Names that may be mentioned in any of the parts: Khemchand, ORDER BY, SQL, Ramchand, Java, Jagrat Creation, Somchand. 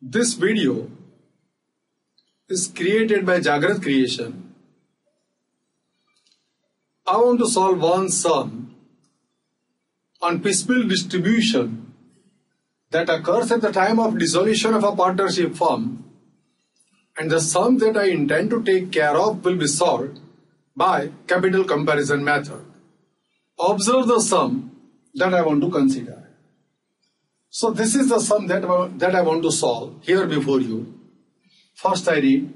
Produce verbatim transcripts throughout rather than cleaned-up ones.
This video is created by Jagrat Creation. I want to solve one sum on principal distribution that occurs at the time of dissolution of a partnership firm, and the sum that I intend to take care of will be solved by capital comparison method. Observe the sum that I want to consider. So this is the sum that, that I want to solve here before you. First I read,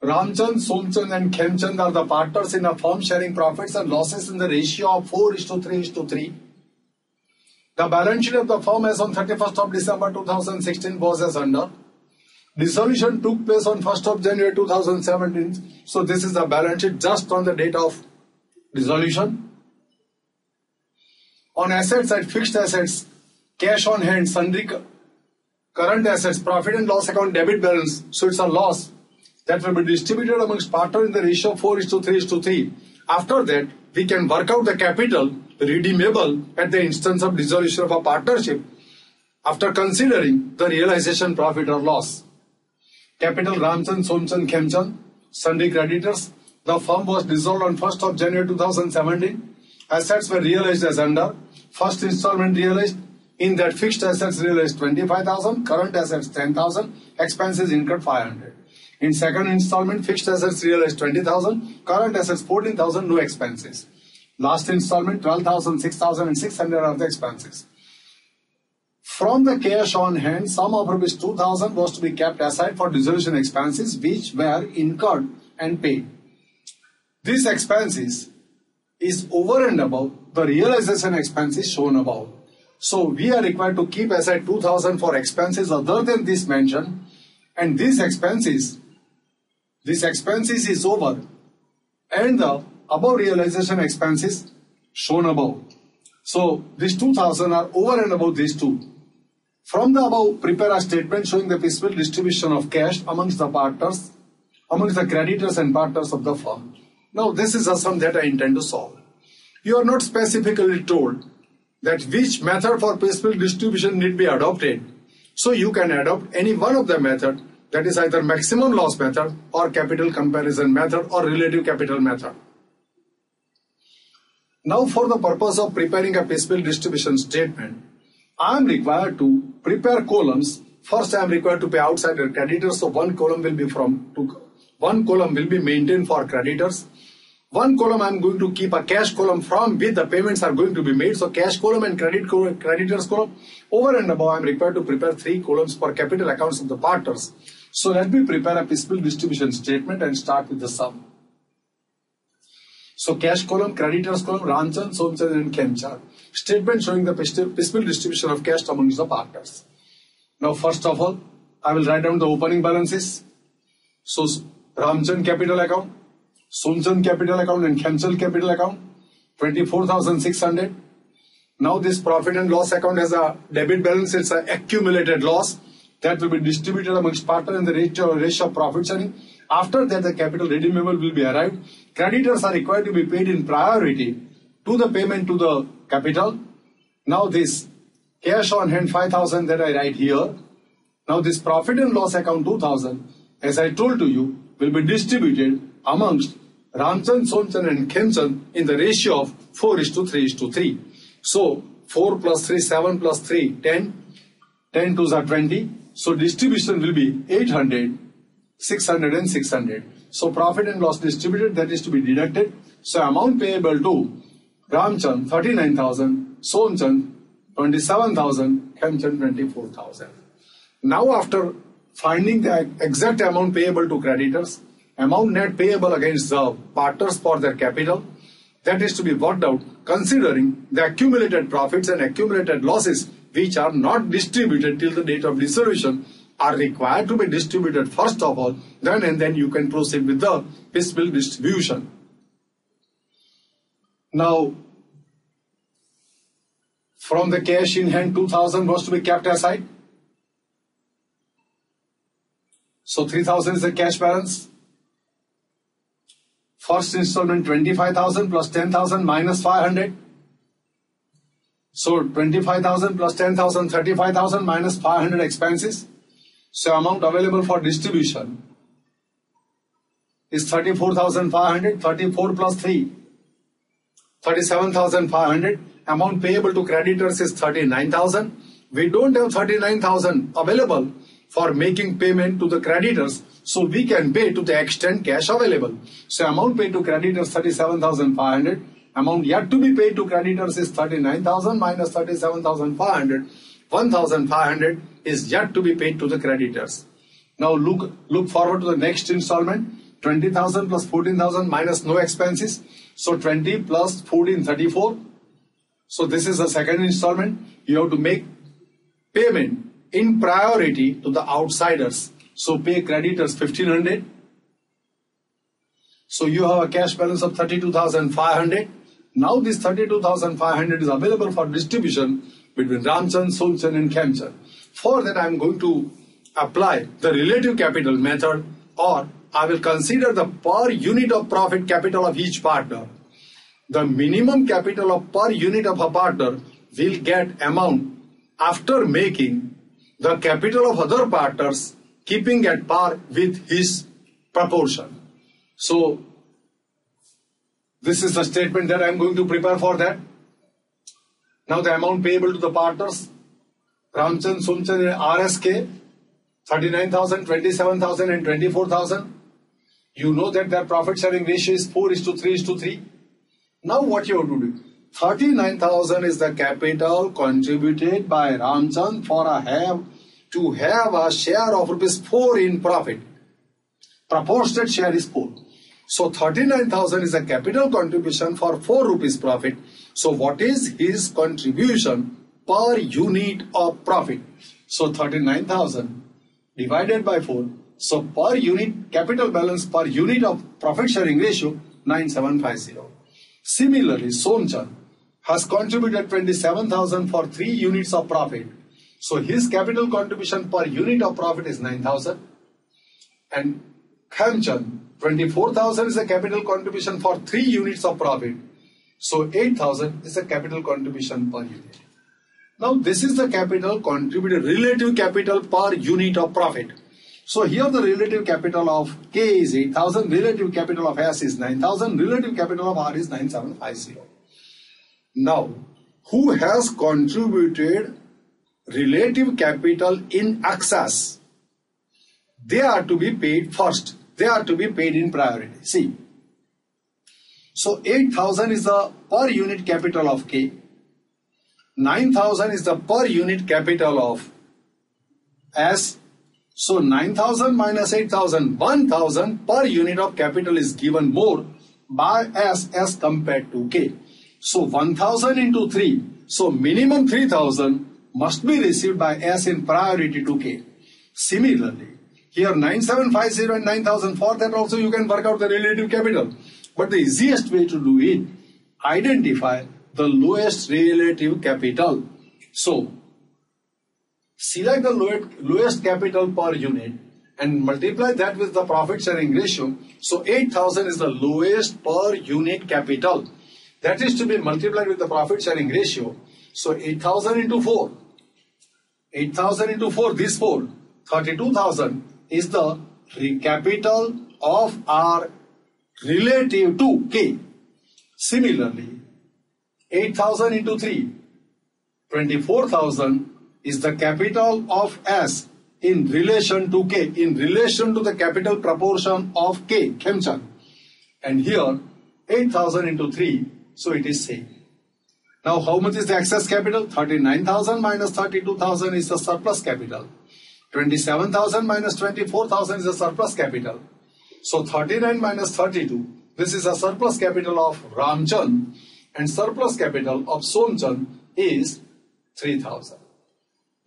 Ramchand, Somchand and Khemchand are the partners in a firm sharing profits and losses in the ratio of four is to three is to three. The balance sheet of the firm as on thirty-first of December two thousand sixteen was as under. Dissolution took place on first of January two thousand seventeen. So this is the balance sheet just on the date of dissolution. On assets side, fixed assets, cash on hand, sundry current assets, profit and loss account, debit balance, so it's a loss that will be distributed amongst partners in the ratio of four is to three is to three. After that, we can work out the capital redeemable at the instance of dissolution of a partnership after considering the realization profit or loss. Capital Ramchand, Somchand, Khemchand, sundry creditors. The firm was dissolved on first of January two thousand seventeen. Assets were realized as under. First installment realized. In that, fixed assets realized twenty-five thousand, current assets ten thousand, expenses incurred five hundred. In second installment, fixed assets realized twenty thousand, current assets fourteen thousand, no expenses. Last installment, twelve thousand, six thousand and six hundred of the expenses. From the cash on hand, sum of rupees two thousand was to be kept aside for dissolution expenses which were incurred and paid. These expenses is over and above the realization expenses shown above. So we are required to keep aside two thousand for expenses other than this mentioned, and these expenses, this expenses is over and the above realization expenses shown above. So these two thousand are over and above these two. From the above, prepare a statement showing the principal distribution of cash amongst the partners, amongst the creditors and partners of the firm. Now this is a sum that I intend to solve. You are not specifically told that which method for principal distribution need be adopted. So you can adopt any one of the method, that is either maximum loss method or capital comparison method or relative capital method. Now for the purpose of preparing a principal distribution statement, I am required to prepare columns. First I am required to pay outsider creditors, so one column will be from to, one column will be maintained for creditors. One column I am going to keep a cash column from which the payments are going to be made. So cash column and credit col creditors column. Over and above I am required to prepare three columns for capital accounts of the partners. So let me prepare a principal distribution statement and start with the sum. So cash column, creditors column, Ramchand, Somchand and Khemchand. Statement showing the principal distribution of cash amongst the partners. Now first of all I will write down the opening balances. So Ramchand capital account, Somchand capital account and Khemchand capital account, twenty-four thousand six hundred. Now this profit and loss account has a debit balance, it's an accumulated loss that will be distributed amongst partners in the ratio, ratio of profit sharing. After that the capital redeemable will be arrived. Creditors are required to be paid in priority to the payment to the capital. Now this cash on hand five thousand that I write here. Now this profit and loss account two thousand, as I told to you, will be distributed amongst Ramchand, Somchand and Khemchand in the ratio of four is to three is to three. So four plus three, seven plus three, ten. ten twos are twenty. So distribution will be eight hundred, six hundred and six hundred. So profit and loss distributed, that is to be deducted. So amount payable to Ramchand thirty-nine thousand, Somchand twenty-seven thousand, Khemchand twenty-four thousand. Now after finding the exact amount payable to creditors, amount net payable against the partners for their capital, that is to be worked out considering the accumulated profits and accumulated losses which are not distributed till the date of dissolution are required to be distributed first of all, then and then you can proceed with the principal distribution. Now from the cash in hand two thousand was to be kept aside. So three thousand is the cash balance. First installment twenty-five thousand plus ten thousand minus five hundred. So twenty-five thousand plus ten thousand, thirty-five thousand minus five hundred expenses. So amount available for distribution is thirty-four thousand five hundred, thirty-four plus three, thirty-seven thousand five hundred. Amount payable to creditors is thirty-nine thousand. We don't have thirty-nine thousand available for making payment to the creditors, so we can pay to the extent cash available. So amount paid to creditors thirty-seven thousand five hundred. Amount yet to be paid to creditors is thirty-nine thousand minus thirty-seven thousand five hundred. one thousand five hundred is yet to be paid to the creditors. Now look look forward to the next installment. twenty thousand plus fourteen thousand minus no expenses. So twenty plus fourteen, thirty-four. So this is the second installment. You have to make payment in priority to the outsiders. So pay creditors fifteen hundred. So you have a cash balance of thirty-two thousand five hundred. Now this thirty-two thousand five hundred is available for distribution between Ramchand, Somchand and Khemchand. For that I am going to apply the relative capital method, or I will consider the per unit of profit capital of each partner. The minimum capital of per unit of a partner will get amount after making the capital of other partners, keeping at par with his proportion. So this is the statement that I am going to prepare for that. Now the amount payable to the partners, Ramchand, Somchand and R S K, thirty-nine thousand, twenty-seven thousand and twenty-four thousand. You know that their profit sharing ratio is four is to three is to three. Now what you have to do, thirty-nine thousand is the capital contributed by Ramchand for a have to have a share of rupees four in profit. Proportionate share is four. So thirty-nine thousand is a capital contribution for four rupees profit. So what is his contribution per unit of profit? So thirty-nine thousand divided by four. So per unit capital balance per unit of profit sharing ratio nine thousand seven hundred fifty. Similarly, Somchand has contributed twenty-seven thousand for three units of profit. So his capital contribution per unit of profit is nine thousand, and Khemchand, twenty-four thousand is a capital contribution for three units of profit. So eight thousand is a capital contribution per unit. Now this is the capital contributed relative capital per unit of profit. So here the relative capital of K is eight thousand, relative capital of S is nine thousand, relative capital of R is nine thousand seven hundred fifty. Now who has contributed relative capital in excess? They are to be paid first. They are to be paid in priority. See, so eight thousand is the per unit capital of K, nine thousand is the per unit capital of S. So nine thousand minus eight thousand, one thousand per unit of capital is given more by S as compared to K. So one thousand into three, so minimum three thousand must be received by S in priority to K. Similarly, here nine thousand seven hundred fifty and nine thousand, for that also you can work out the relative capital. But the easiest way to do it, identify the lowest relative capital. So select the lowest capital per unit and multiply that with the profit sharing ratio. So eight thousand is the lowest per unit capital. That is to be multiplied with the profit sharing ratio. So eight thousand into four. eight thousand into four, this four. thirty-two thousand is the capital of R relative to K. Similarly, eight thousand into three, twenty-four thousand is the capital of S in relation to K, in relation to the capital proportion of K, Khemchand. And here, eight thousand into three, so it is same. Now, how much is the excess capital? thirty-nine thousand minus thirty-two thousand is the surplus capital. twenty-seven thousand minus twenty-four thousand is the surplus capital. So thirty-nine minus thirty-two, this is a surplus capital of Ramchand, and surplus capital of Somchand is three thousand.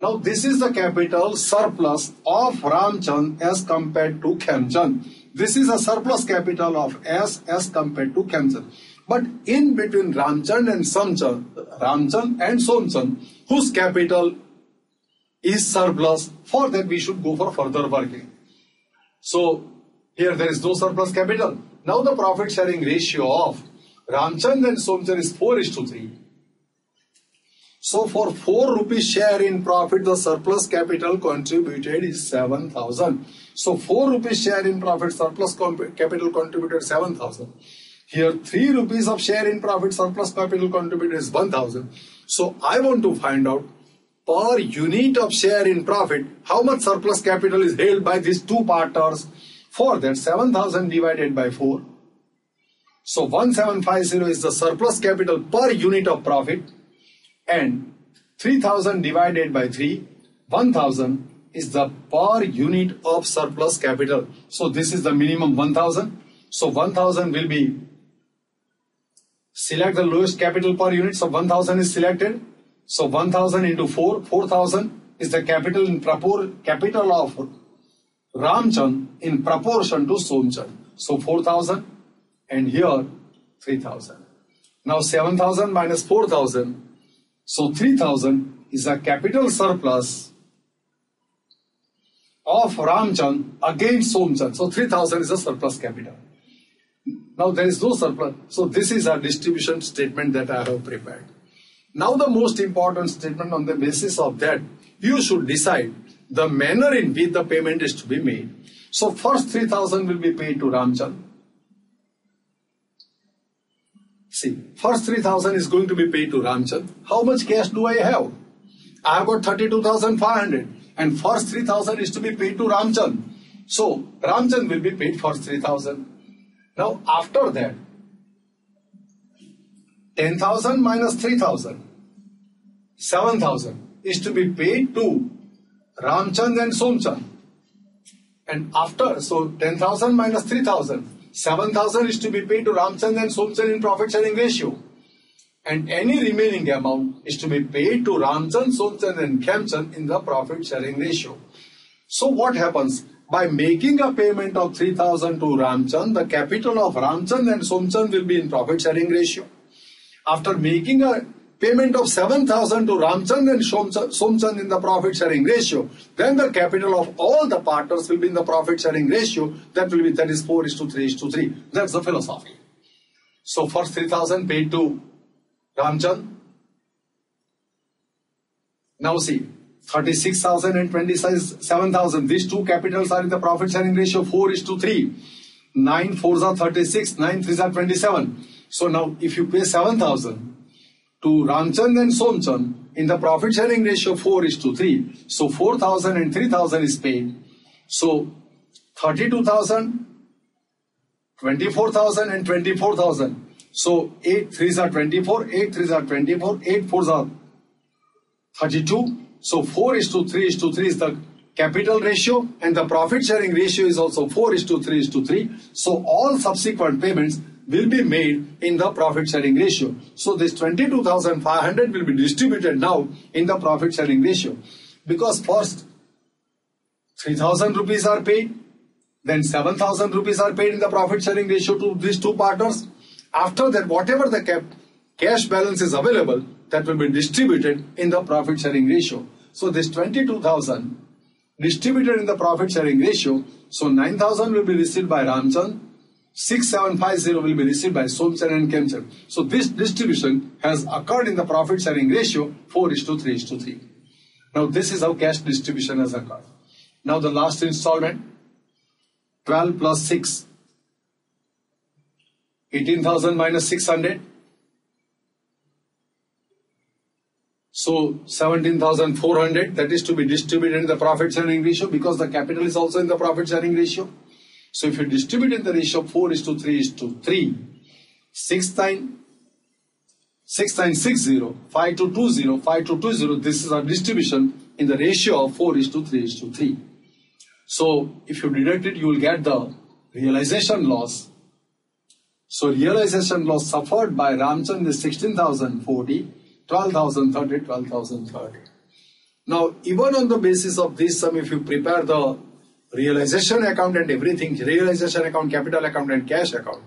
Now this is the capital surplus of Ramchand as compared to Khemchand. This is a surplus capital of S as compared to Khemchand. But in between Ramchand and Somchand, Ramchand and Somchand, whose capital is surplus, for that we should go for further working. So here there is no surplus capital. Now the profit sharing ratio of Ramchand and Somchand is four is to three. So for four rupees share in profit, the surplus capital contributed is seven thousand. So four rupees share in profit, surplus capital contributed seven thousand. Here three rupees of share in profit, surplus capital contributed is one thousand. So I want to find out per unit of share in profit, how much surplus capital is held by these two partners. For that, seven thousand divided by four. So one thousand seven hundred fifty is the surplus capital per unit of profit. And three thousand divided by three, one thousand is the per unit of surplus capital. So this is the minimum one thousand. So one thousand will be, select the lowest capital per unit. So one thousand is selected. So one thousand into four, four thousand is the capital in propor capital of Ramchand in proportion to Somchand. So four thousand and here three thousand. Now seven thousand minus four thousand. So three thousand is a capital surplus of Ramchand against Somchand. So three thousand is a surplus capital. Now there is no surplus. So this is our distribution statement that I have prepared. Now the most important statement, on the basis of that, you should decide the manner in which the payment is to be made. So first three thousand will be paid to Ramchand. See, first three thousand is going to be paid to Ramchand. How much cash do I have? I have got thirty-two thousand five hundred and first three thousand is to be paid to Ramchand. So, Ramchand will be paid first three thousand. Now, after that, ten thousand minus three thousand, seven thousand is to be paid to Ramchand and Somchand. And after, so ten thousand minus three thousand, seven thousand is to be paid to Ramchand and Somchand in profit sharing ratio. And any remaining amount is to be paid to Ramchand, Somchand and Khemchand in the profit sharing ratio. So what happens? By making a payment of three thousand to Ramchand, the capital of Ramchand and Somchand will be in profit sharing ratio. After making a payment of seven thousand to Ramchand and Somchand in the profit sharing ratio, then the capital of all the partners will be in the profit sharing ratio. That will be, that is four is to three is to three. That's the philosophy. So first three thousand paid to Ramchand. Now see, thirty-six thousand and twenty-seven thousand, these two capitals are in the profit sharing ratio four is to three. nine fours are thirty-six, nine threes are twenty-seven. So now if you pay seven thousand to Ramchand and Somchand in the profit sharing ratio four is to three. So four thousand and three thousand is paid. So thirty-two thousand, twenty-four thousand and twenty-four thousand. So eight threes are twenty-four, eight threes are twenty-four, eight fours are thirty-two. So four is to three is to three is the capital ratio and the profit sharing ratio is also four is to three is to three. So all subsequent payments will be made in the profit sharing ratio. So this twenty-two thousand five hundred will be distributed now in the profit sharing ratio, because first three thousand rupees are paid, then seven thousand rupees are paid in the profit sharing ratio to these two partners. After that, whatever the cap cash balance is available, that will be distributed in the profit sharing ratio. So this twenty-two thousand distributed in the profit sharing ratio. So nine thousand will be received by Ramchand, six thousand seven hundred fifty will be received by Somchand and Khemchand. So this distribution has occurred in the profit sharing ratio four is to three is to three. Now this is how cash distribution has occurred. Now the last installment, twelve plus six, eighteen thousand minus six hundred. So seventeen thousand four hundred, that is to be distributed in the profit sharing ratio, because the capital is also in the profit sharing ratio. So if you distribute in the ratio four is to three is to three, six times six times sixty, five to twenty, five to twenty, this is our distribution in the ratio of four is to three is to three. So if you deduct it, you will get the realization loss. So realization loss suffered by Ramchand is sixteen thousand forty, twelve thousand thirty, twelve thousand thirty. Now even on the basis of this sum, if you prepare the realization account and everything, realization account, capital account and cash account,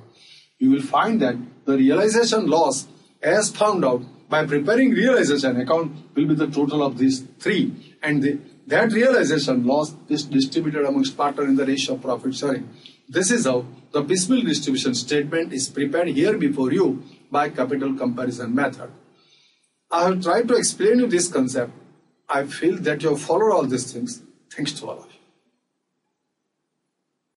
you will find that the realization loss as found out by preparing realization account will be the total of these three, and the, that realization loss is distributed amongst partner in the ratio of profit sharing. This is how the Bismil distribution statement is prepared here before you by capital comparison method. I have tried to explain you this concept. I feel that you have followed all these things. Thanks to all of you.